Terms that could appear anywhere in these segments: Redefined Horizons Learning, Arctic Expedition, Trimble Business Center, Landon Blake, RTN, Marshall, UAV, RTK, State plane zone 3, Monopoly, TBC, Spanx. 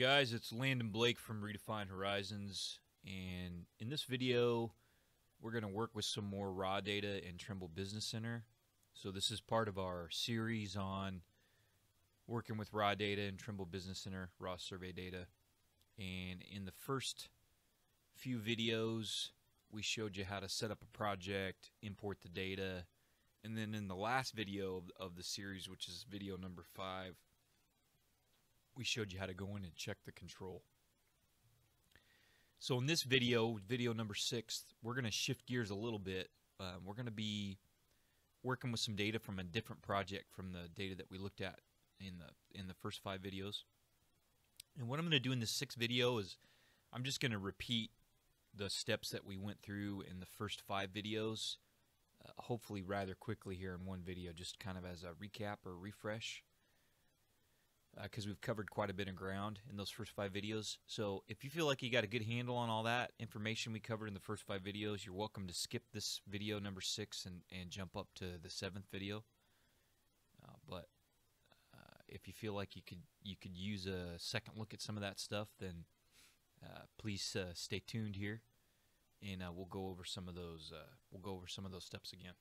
guys, it's Landon Blake from Redefined Horizons, and in this video we're going to work with some more raw data in Trimble Business Center. So this is part of our series on working with raw data in Trimble Business Center, raw survey data. And in the first few videos we showed you how to set up a project, import the data, and then in the last video of the series, which is video number 5, we showed you how to go in and check the control. So in this video, video number 6, we're going to shift gears a little bit. We're going to be working with some data from a different project from the data that we looked at in the first 5 videos. And what I'm going to do in this 6th video is I'm just going to repeat the steps that we went through in the first 5 videos, hopefully rather quickly here in one video, just kind of as a recap or refresh, because we've covered quite a bit of ground in those first 5 videos. So if you feel like you got a good handle on all that information we covered in the first 5 videos, you're welcome to skip this video number 6 and jump up to the 7th video. But if you feel like you could use a second look at some of that stuff, then please stay tuned here, and we'll go over some of those. We'll go over some of those steps again.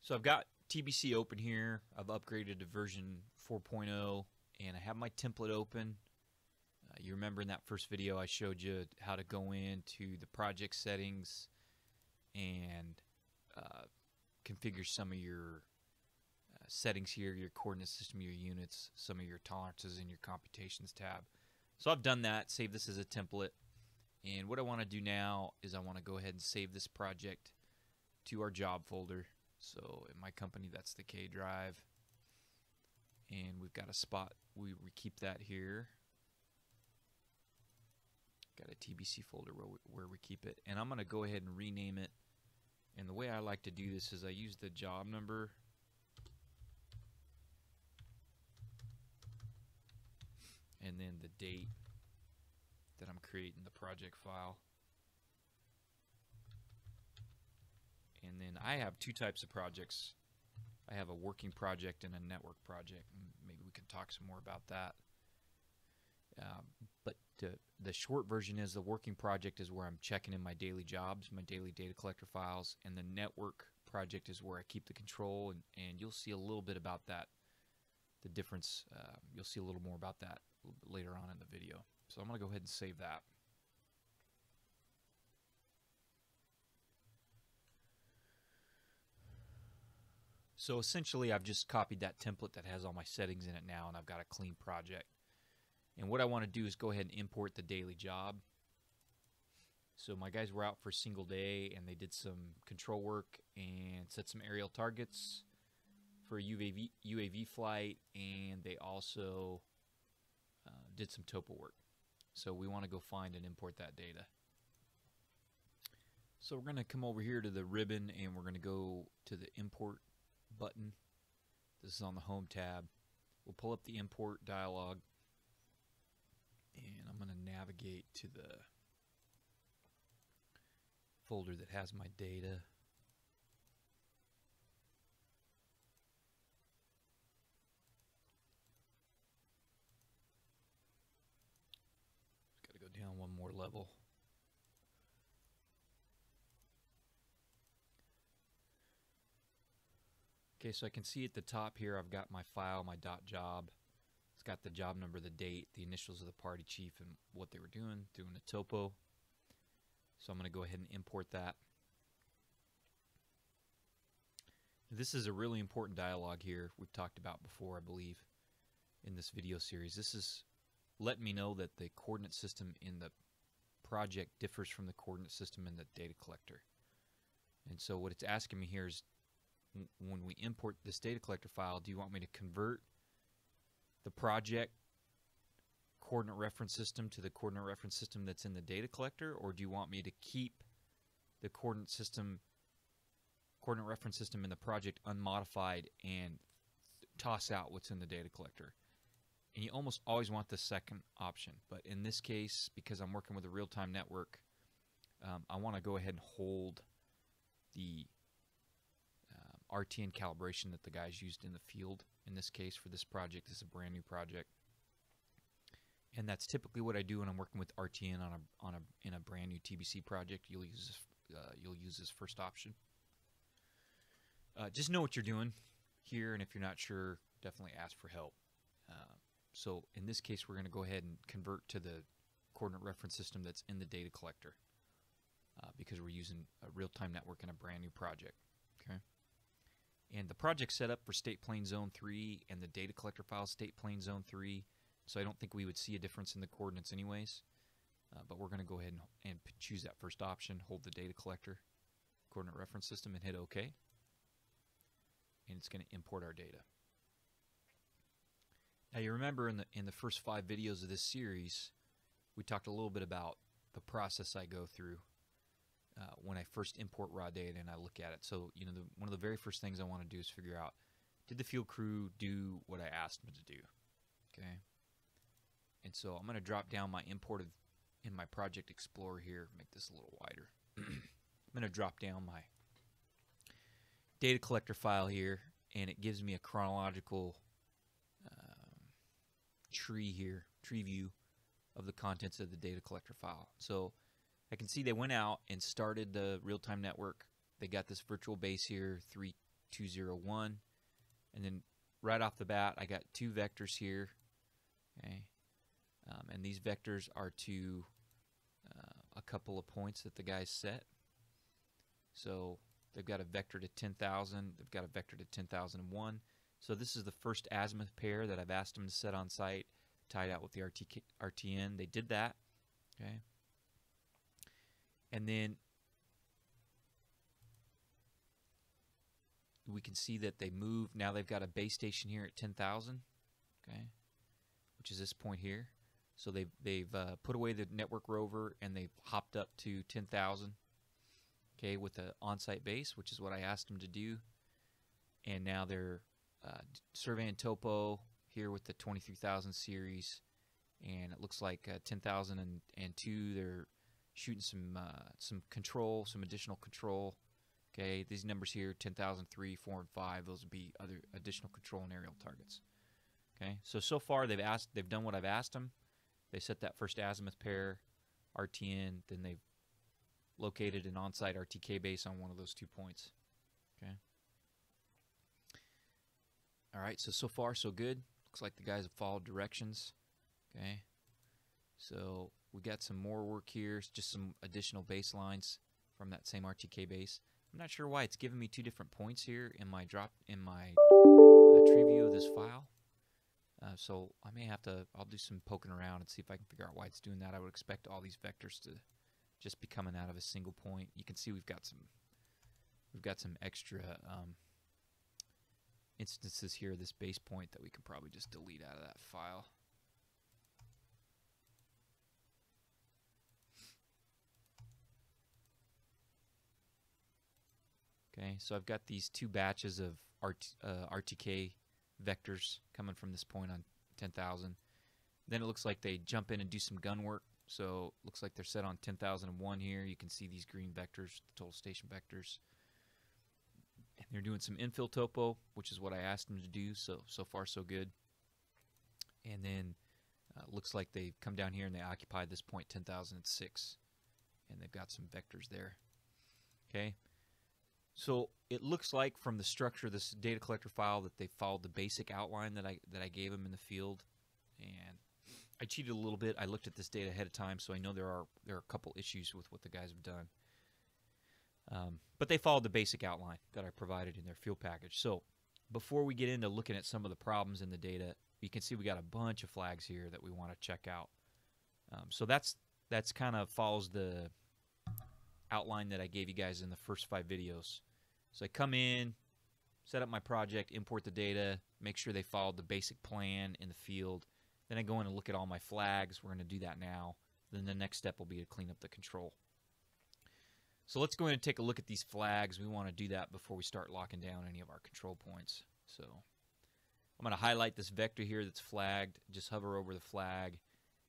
So I've got TBC open here. I've upgraded to version 4.0, and I have my template open. You remember in that first video I showed you how to go into the project settings and configure some of your settings here, your coordinate system, your units, some of your tolerances in your computations tab. So I've done that, save this as a template. And what I want to do now is I want to go ahead and save this project to our job folder. So in my company, that's the K drive, and we've got a spot. We keep that here. Got a TBC folder where we keep it, and I'm going to go ahead and rename it. And the way I like to do this is I use the job number, and then the date that I'm creating the project file. And then I have 2 types of projects. I have a working project and a network project. Maybe we can talk some more about that. But the short version is the working project is where I'm checking in my daily jobs, my daily data collector files, and the network project is where I keep the control. And you'll see a little bit about that, the difference. You'll see a little more about that a little bit later on in the video. So I'm going to go ahead and save that. So essentially, I've just copied that template that has all my settings in it now, and I've got a clean project. And what I want to do is go ahead and import the daily job. So my guys were out for a single day, and they did some control work and set some aerial targets for a UAV flight, and they also did some topo work. So we want to go find and import that data. So we're going to come over here to the ribbon, and we're going to go to the import button. This is on the home tab. We'll pull up the import dialog, and I'm going to navigate to the folder that has my data. Just got to go down one more level. Okay, so I can see at the top here I've got my file, my .job. It's got the job number, the date, the initials of the party chief, and what they were doing a topo. So I'm going to go ahead and import that. This is a really important dialogue here we've talked about before, I believe, in this video series. This is letting me know that the coordinate system in the project differs from the coordinate system in the data collector. And so what it's asking me here is, when we import this data collector file, do you want me to convert the project coordinate reference system to the coordinate reference system that's in the data collector, or do you want me to keep the coordinate reference system in the project unmodified and toss out what's in the data collector? And you almost always want the second option, but in this case, because I'm working with a real-time network, I want to go ahead and hold the RTN calibration that the guys used in the field in this case for this project. This is a brand new project. And that's typically what I do when I'm working with RTN in a brand new TBC project. You'll use this first option. Just know what you're doing here, and if you're not sure, definitely ask for help. So in this case, we're going to go ahead and convert to the coordinate reference system that's in the data collector because we're using a real-time network in a brand new project. Okay. And the project setup for State plane zone 3 and the data collector file State plane zone 3. So I don't think we would see a difference in the coordinates anyways, but we're going to go ahead and choose that first option, hold the data collector coordinate reference system and hit OK. And it's going to import our data. Now you remember in the first 5 videos of this series, we talked a little bit about the process I go through when I first import raw data and I look at it. So you know, one of the very first things I want to do is figure out, did the field crew do what I asked them to do? Okay. And so I'm going to drop down my import in my Project Explorer here, make this a little wider. I'm going to drop down my data collector file here, and it gives me a chronological tree here, tree view of the contents of the data collector file. So I can see they went out and started the real-time network. They got this virtual base here, 3201. And then right off the bat, I got 2 vectors here. Okay. And these vectors are to a couple of points that the guys set. So they've got a vector to 10,000. They've got a vector to 10,001. So this is the first azimuth pair that I've asked them to set on site, tied out with the RTN. They did that. Okay. And then we can see that they moved. Now they've got a base station here at 10,000, okay, which is this point here. So they've put away the network rover and they've hopped up to 10,000, okay, with the on-site base, which is what I asked them to do. And now they're surveying topo here with the 23,000 series, and it looks like 10,002. They're shooting some additional control. Okay, these numbers here, 10,003, 4, and 5. Those would be other additional control and aerial targets. Okay, so far they've done what I've asked them. They set that first azimuth pair, RTN, then they've located an on-site RTK base on one of those 2 points. Okay. All right, so far so good. Looks like the guys have followed directions. Okay. So we got some more work here, just some additional baselines from that same RTK base. I'm not sure why it's giving me 2 different points here in my tree view of this file. So I may have to, I'll do some poking around and see if I can figure out why it's doing that. I would expect all these vectors to just be coming out of a single point. You can see we've got some extra instances here of this base point that we could probably just delete out of that file. Okay, so I've got these 2 batches of RTK vectors coming from this point on 10,000. Then it looks like they jump in and do some gun work. So it looks like they're set on 10,001 here. You can see these green vectors, the total station vectors. And they're doing some infill topo, which is what I asked them to do. So far, so good. And then looks like they've come down here and they occupied this point 10,006. And they've got some vectors there. Okay. So it looks like from the structure of this data collector file that they followed the basic outline that I gave them in the field. And I cheated a little bit. I looked at this data ahead of time, so I know there are a couple issues with what the guys have done. But they followed the basic outline that I provided in their field package. So before we get into looking at some of the problems in the data, you can see we got a bunch of flags here that we want to check out. So that's kind of follows the outline that I gave you guys in the first 5 videos. So I come in, set up my project, import the data, make sure they followed the basic plan in the field. Then I go in and look at all my flags. We're going to do that now. Then the next step will be to clean up the control. So let's go in and take a look at these flags. We want to do that before we start locking down any of our control points. So I'm going to highlight this vector here that's flagged, just hover over the flag,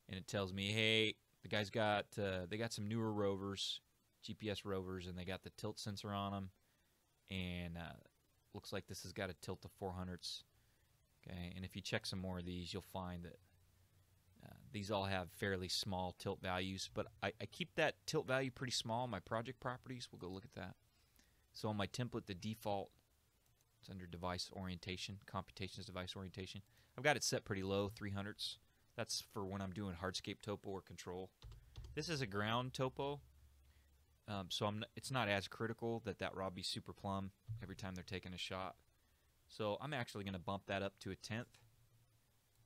and it tells me, hey, the guys got they got some newer rovers, GPS rovers, and they got the tilt sensor on them, and looks like this has got a tilt of 400s. Okay, and if you check some more of these, you'll find that these all have fairly small tilt values, but I keep that tilt value pretty small. My project properties, we'll go look at that. So on my template, the default, it's under device orientation, computations device orientation. I've got it set pretty low, 300s. That's for when I'm doing hardscape topo or control. This is a ground topo, so it's not as critical that raw be super plumb every time they're taking a shot. So I'm actually going to bump that up to 1/10.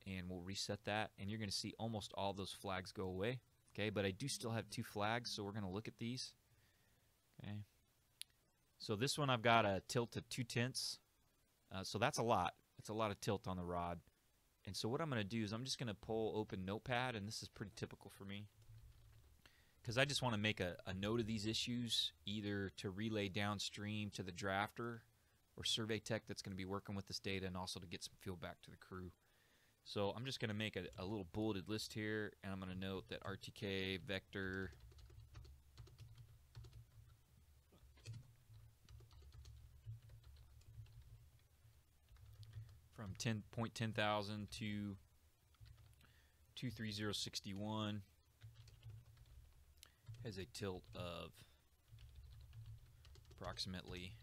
And we'll reset that, and you're going to see almost all those flags go away. Okay, but I do still have 2 flags, so we're going to look at these. Okay, so this one I've got a tilt of 2/10, so that's a lot. It's a lot of tilt on the rod. And so what I'm going to do is I'm just going to pull open Notepad, and this is pretty typical for me because I just want to make a note of these issues, either to relay downstream to the drafter or survey tech that's going to be working with this data, and also to get some feedback to the crew. So I'm just going to make a little bulleted list here, and I'm going to note that RTK vector from 10,000 to 23061 has a tilt of approximately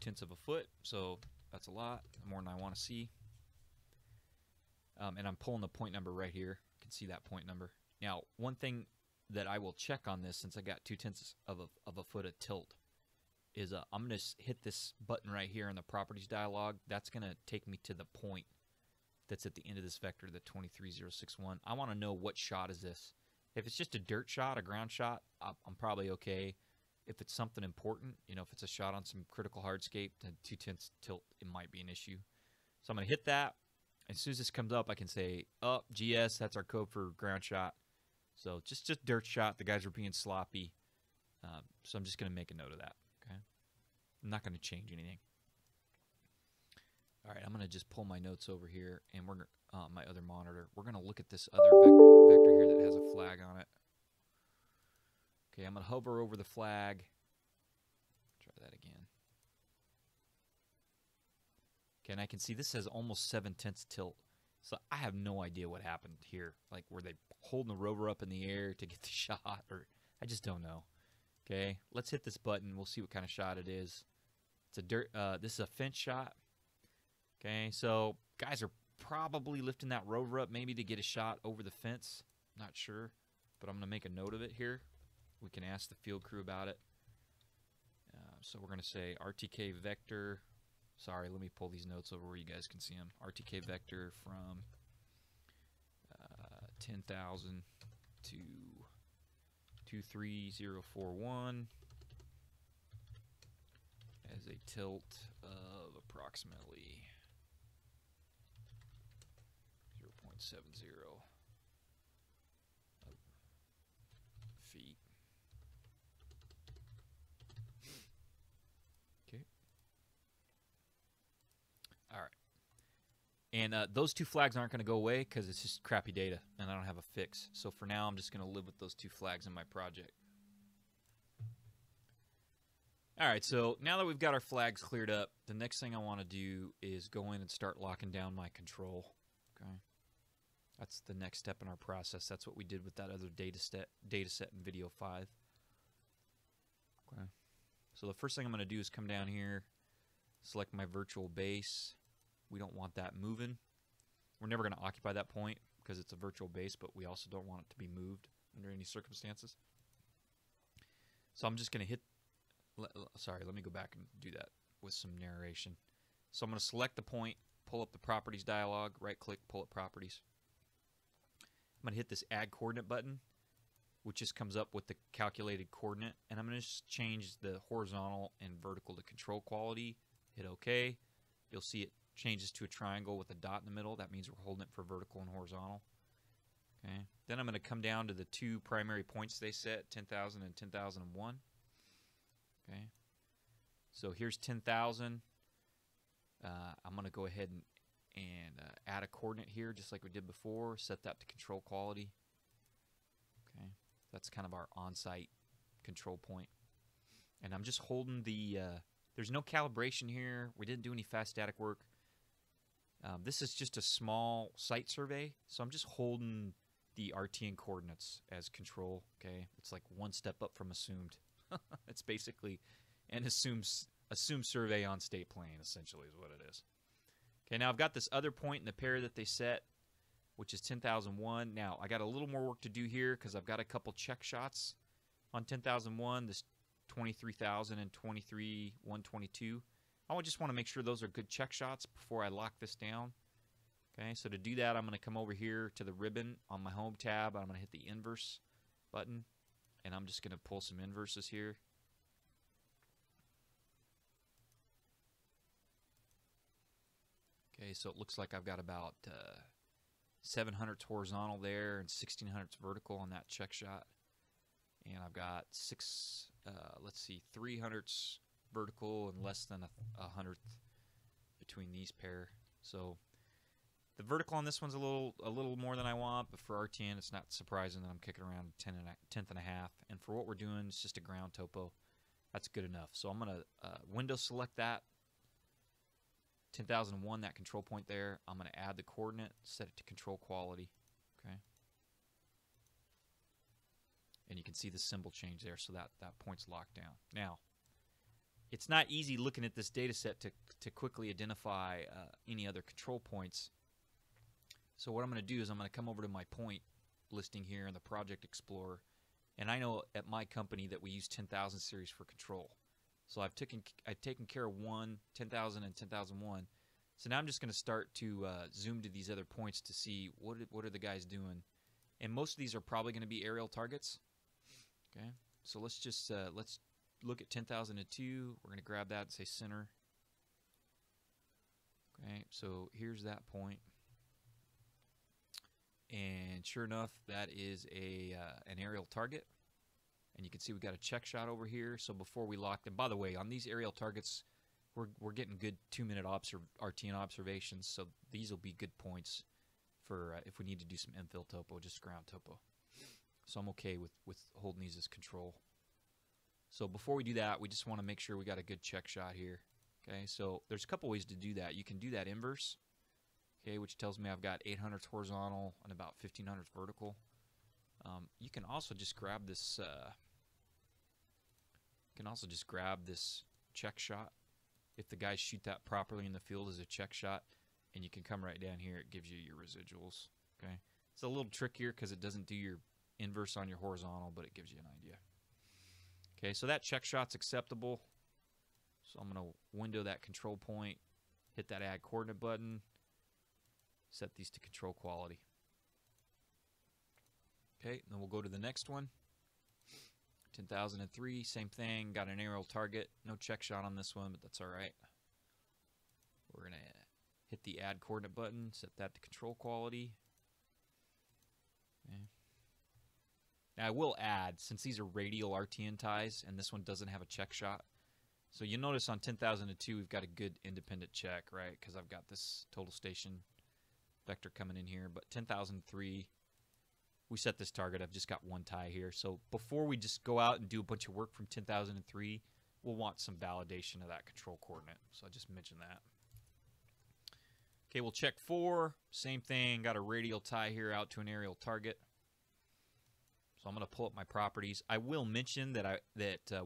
0.2 foot. So that's a lot, more than I want to see. And I'm pulling the point number right here. You can see that point number. Now, one thing that I will check on this, since I got 0.2 foot of tilt, is I'm going to hit this button right here in the properties dialog. That's going to take me to the point that's at the end of this vector, the 23061. I want to know what shot is this. If it's just a dirt shot, a ground shot, I'm probably okay. If it's something important, you know, if it's a shot on some critical hardscape, then 0.2 tilt, it might be an issue. So I'm going to hit that. As soon as this comes up, I can say, up, GS, that's our code for ground shot. So just dirt shot. The guys were being sloppy. So I'm just going to make a note of that. Okay, I'm not going to change anything. All right, I'm going to just pull my notes over here, and we're my other monitor. We're going to look at this other vector here that has a flag on it. Okay, I'm going to hover over the flag. Try that again. Okay, and I can see this has almost 7/10 tilt. So I have no idea what happened here. Like, were they holding the rover up in the air to get the shot? Or I just don't know. Okay, let's hit this button. We'll see what kind of shot it is. It's a this is a fence shot. Okay, so guys are probably lifting that rover up maybe to get a shot over the fence. Not sure, but I'm going to make a note of it here. We can ask the field crew about it. So we're going to say RTK vector. Sorry, let me pull these notes over where you guys can see them. RTK vector from 10,000 to 23041 as a tilt of approximately 0.70 feet. All right, and those 2 flags aren't going to go away because it's just crappy data, and I don't have a fix. So for now, I'm just going to live with those 2 flags in my project. All right, so now that we've got our flags cleared up, the next thing I want to do is go in and start locking down my control. Okay, that's the next step in our process. That's what we did with that other data set in video 5. Okay, so the first thing I'm going to do is come down here, select my virtual base. We don't want that moving. We're never going to occupy that point because it's a virtual base, but we also don't want it to be moved under any circumstances. So I'm just going to hit, sorry, let me go back and do that with some narration. So I'm going to select the point, pull up the properties dialog, right click, pull up properties. I'm going to hit this add coordinate button, which just comes up with the calculated coordinate. And I'm going to just change the horizontal and vertical to control quality. Hit OK. You'll see it changes to a triangle with a dot in the middle. That means we're holding it for vertical and horizontal. Okay. Then I'm going to come down to the 2 primary points they set, 10,000 and 10,001. Okay. So here's 10,000. I'm going to go ahead and add a coordinate here, just like we did before. Set that to control quality. Okay. That's kind of our on-site control point. And I'm just holding the There's no calibration here. We didn't do any fast static work. This is just a small site survey, so I'm just holding the RTN coordinates as control, okay? It's like one step up from assumed. It's basically an assumed survey on state plane, essentially, is what it is. Okay, now I've got this other point in the pair that they set, which is 10,001. Now, I got a little more work to do here because I've got a couple check shots on 10,001, this 23,000 and 23,122. I just want to make sure those are good check shots before I lock this down. Okay, so to do that, I'm going to come over here to the ribbon on my home tab. I'm going to hit the inverse button, and I'm just going to pull some inverses here. Okay, so it looks like I've got about 700 horizontal there and 1600 vertical on that check shot. And I've got 300 vertical and less than a 100th between these pair. So the vertical on this one's a little more than I want, but for RTN, it's not surprising that I'm kicking around 10 and a half. And for what we're doing, it's just a ground topo. That's good enough. So I'm going to window select that 10,001, that control point there. I'm going to add the coordinate, set it to control quality. Okay. And you can see the symbol change there, so that point's locked down. Now, it's not easy looking at this data set to quickly identify any other control points. So what I'm going to do is I'm going to come over to my point listing here in the Project Explorer. And I know at my company that we use 10,000 series for control. So I've taken care of one, 10,000 and 10,001. So now I'm just going to start to zoom to these other points to see what are the guys doing. And most of these are probably going to be aerial targets. Okay, so let's just let's look at 10,002. We're going to grab that and say center. Okay, so here's that point. And sure enough, that is an aerial target. And you can see we got a check shot over here. So before we lock them, by the way, on these aerial targets, we're getting good 2-minute RTN observations. So these will be good points for if we need to do some infill topo, just ground topo. So I'm okay with holding these as control. So before we do that, we just want to make sure we got a good check shot here. Okay, so there's a couple ways to do that. You can do that inverse, okay, which tells me I've got 800 horizontal and about 1,500 vertical. You can also just grab this. Check shot if the guys shoot that properly in the field as a check shot, and you can come right down here. It gives you your residuals. Okay, it's a little trickier because it doesn't do your inverse on your horizontal, but it gives you an idea. Okay, so that check shot's acceptable. So I'm going to window that control point, hit that add coordinate button, set these to control quality. Okay, and then we'll go to the next one. 10,003, same thing. Got an aerial target. No check shot on this one, but that's all right. We're going to hit the add coordinate button, set that to control quality. Okay. Now I will add, since these are radial RTN ties, and this one doesn't have a check shot, so you notice on 10,002 we've got a good independent check, right? Because I've got this total station vector coming in here. But 10,003, we set this target. I've just got one tie here. So before we just go out and do a bunch of work from 10,003, we'll want some validation of that control coordinate. So I just mentioned that. Okay, we'll check 4. Same thing. Got a radial tie here out to an aerial target. So I'm going to pull up my properties. I will mention that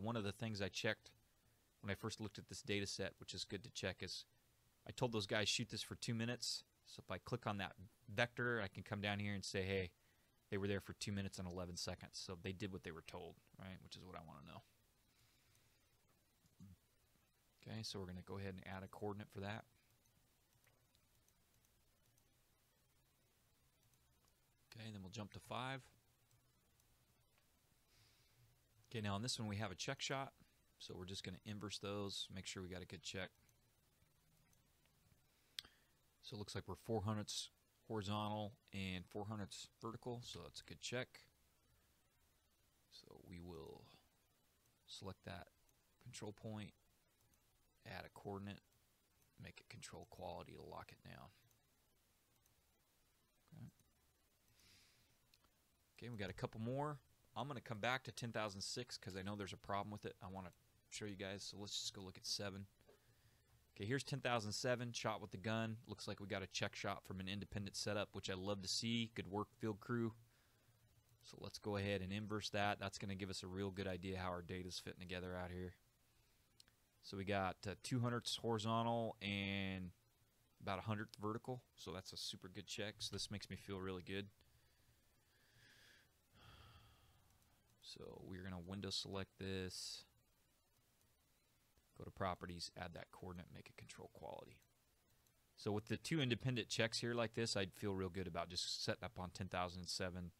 one of the things I checked when I first looked at this data set, which is good to check, is I told those guys shoot this for 2 minutes. So if I click on that vector, I can come down here and say, hey, they were there for 2 minutes and 11 seconds. So they did what they were told, right? Which is what I want to know. Okay, so we're going to go ahead and add a coordinate for that. Okay, and then we'll jump to 5. Okay, now on this one we have a check shot, so we're just going to inverse those, make sure we got a good check. So it looks like we're 400ths horizontal and 400ths vertical, so that's a good check. So we will select that control point, add a coordinate, make it control quality to lock it down. Okay, we got a couple more. I'm going to come back to 10,006 because I know there's a problem with it. I want to show you guys. So let's just go look at 7. Okay, here's 10,007, shot with the gun. Looks like we got a check shot from an independent setup, which I love to see. Good work, field crew. So let's go ahead and inverse that. That's going to give us a real good idea how our data's fitting together out here. So we got 2/100ths horizontal and about 1/100th vertical. So that's a super good check. So this makes me feel really good. So we're going to window select this. Go to properties, add that coordinate, make it control quality. So with the two independent checks here like this, I'd feel real good about just setting up on 10,007,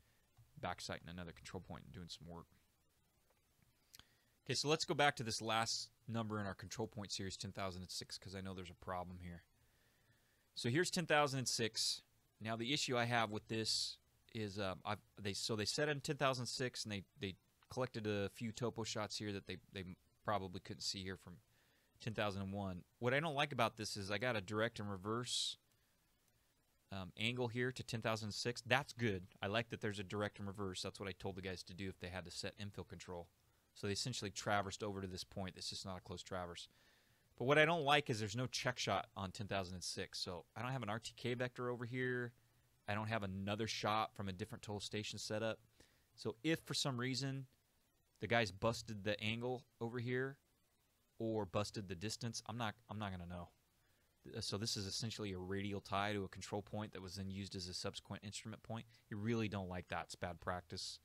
back sighting another control point and doing some work. Okay, so let's go back to this last number in our control point series, 10,006, because I know there's a problem here. So here's 10,006. Now the issue I have with this is they set in 10,006 and they collected a few topo shots here that they probably couldn't see here from 10,001. What I don't like about this is I got a direct and reverse angle here to 10,006. That's good. I like that there's a direct and reverse. That's what I told the guys to do if they had to set infill control. So they essentially traversed over to this point. It's just not a close traverse. But what I don't like is there's no check shot on 10,006. So I don't have an RTK vector over here. I don't have another shot from a different total station setup. So if for some reason the guys busted the angle over here or busted the distance, I'm not going to know. So this is essentially a radial tie to a control point that was then used as a subsequent instrument point. You really don't like that. It's bad practice.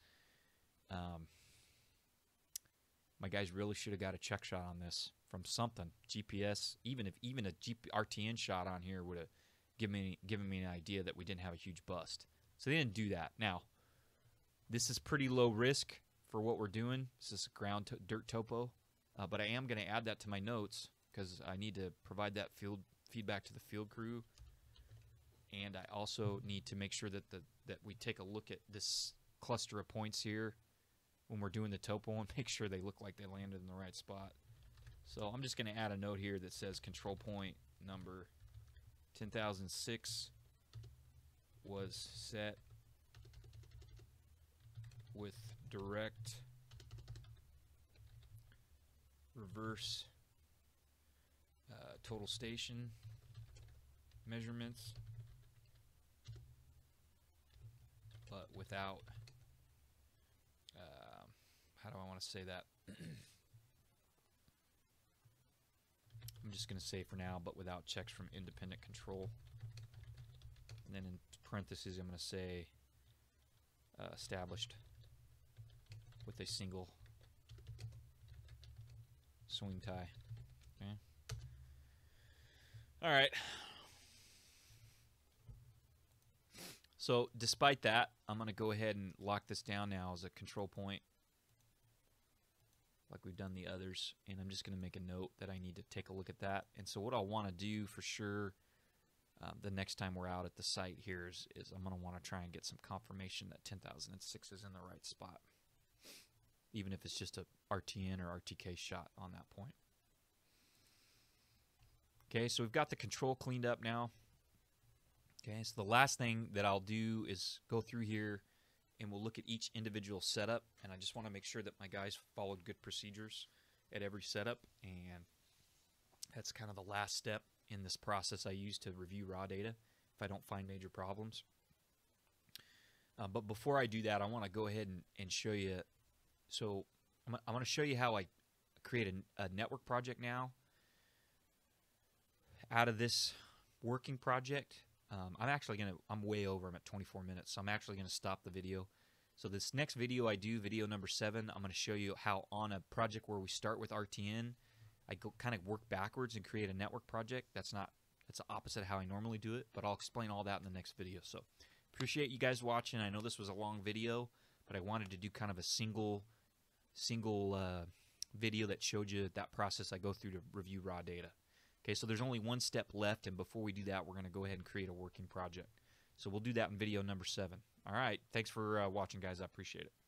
My guys really should have got a check shot on this from something. GPS, even a RTN shot on here would have given me an idea that we didn't have a huge bust. So they didn't do that. Now, this is pretty low risk for what we're doing. This is ground dirt topo, but I am going to add that to my notes because I need to provide that field feedback to the field crew, and I also need to make sure that we take a look at this cluster of points here when we're doing the topo and make sure they look like they landed in the right spot. So I'm just going to add a note here that says control point number 10,006 was set with direct reverse total station measurements, but without how do I want to say that? I'm just going to say for now, but without checks from independent control. And then in parentheses, I'm going to say established with a single swing tie. Okay. All right. So despite that, I'm going to go ahead and lock this down now as a control point like we've done the others, and I'm just going to make a note that I need to take a look at that. And so what I'll want to do for sure the next time we're out at the site here is I'm going to want to try and get some confirmation that 10,006 is in the right spot, even if it's just a RTN or RTK shot on that point. Okay, so we've got the control cleaned up now. Okay, so the last thing that I'll do is go through here and we'll look at each individual setup, and I just want to make sure that my guys followed good procedures at every setup, and that's kind of the last step in this process I use to review raw data if I don't find major problems. But before I do that, I want to go ahead and show you. So I'm going to show you how I create a network project now out of this working project. I'm way over. I'm at 24 minutes, so I'm actually going to stop the video. So this next video I do, video number 7, I'm going to show you how on a project where we start with RTN, I go kind of work backwards and create a network project. That's the opposite of how I normally do it, but I'll explain all that in the next video. So appreciate you guys watching. I know this was a long video, but I wanted to do kind of a single video that showed you that process I go through to review raw data. Okay, so there's only one step left, and before we do that, we're going to go ahead and create a working project. So we'll do that in video number 7. All right, thanks for watching, guys. I appreciate it.